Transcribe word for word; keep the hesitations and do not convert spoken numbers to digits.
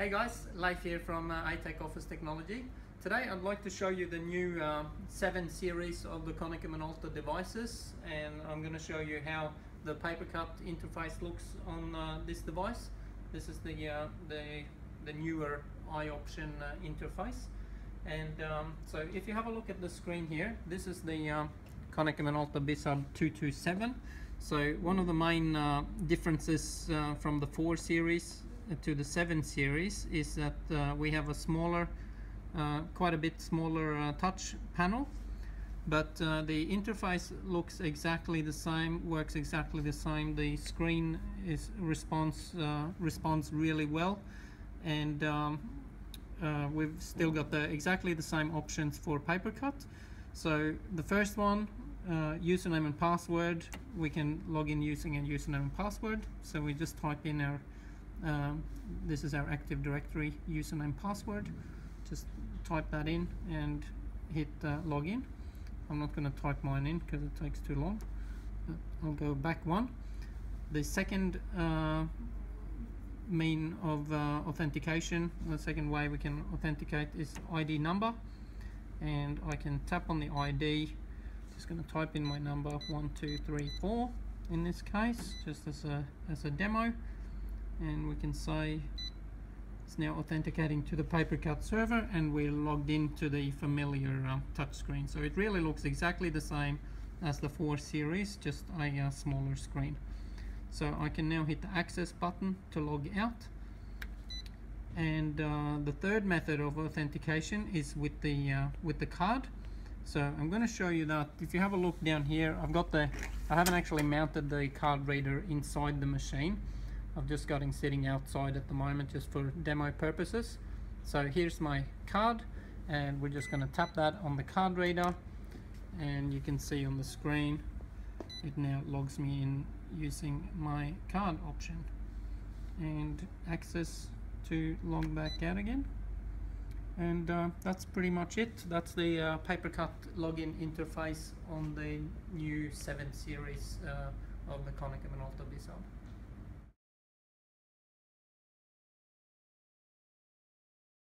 Hey guys, Leif here from uh, A T E C Office Technology. Today I'd like to show you the new uh, seven series of the Konica Minolta devices, and I'm going to show you how the PaperCut interface looks on uh, this device. This is the, uh, the, the newer iOption uh, interface. And um, so if you have a look at the screen here, this is the uh, Konica Minolta bizhub two two seven. So one of the main uh, differences uh, from the four series to the seven series is that uh, we have a smaller, uh, quite a bit smaller uh, touch panel, but uh, the interface looks exactly the same, works exactly the same. The screen is response uh, responds really well, and um, uh, we've still got the exactly the same options for PaperCut. So the first one, uh, username and password, we can log in using a username and password. So we just type in our Um, this is our Active Directory username password. Just type that in and hit uh, login. I'm not going to type mine in because it takes too long. But I'll go back one. The second uh, mean of uh, authentication, the second way we can authenticate is I D number, and I can tap on the I D. Just going to type in my number one two three four in this case, just as a as a demo. And we can say it's now authenticating to the PaperCut server, and we're logged into the familiar uh, touchscreen. So it really looks exactly the same as the four series, just a uh, smaller screen. So I can now hit the access button to log out. And uh, the third method of authentication is with the uh, with the card. So I'm going to show you that. If you have a look down here, I've got the I haven't actually mounted the card reader inside the machine. I've just got him sitting outside at the moment just for demo purposes. So here's my card, and we're just going to tap that on the card reader, and you can see on the screen it now logs me in using my card option. And access to log back out again. And uh, that's pretty much it. That's the uh, PaperCut login interface on the new seven series uh, of the Konica Minolta bizhub.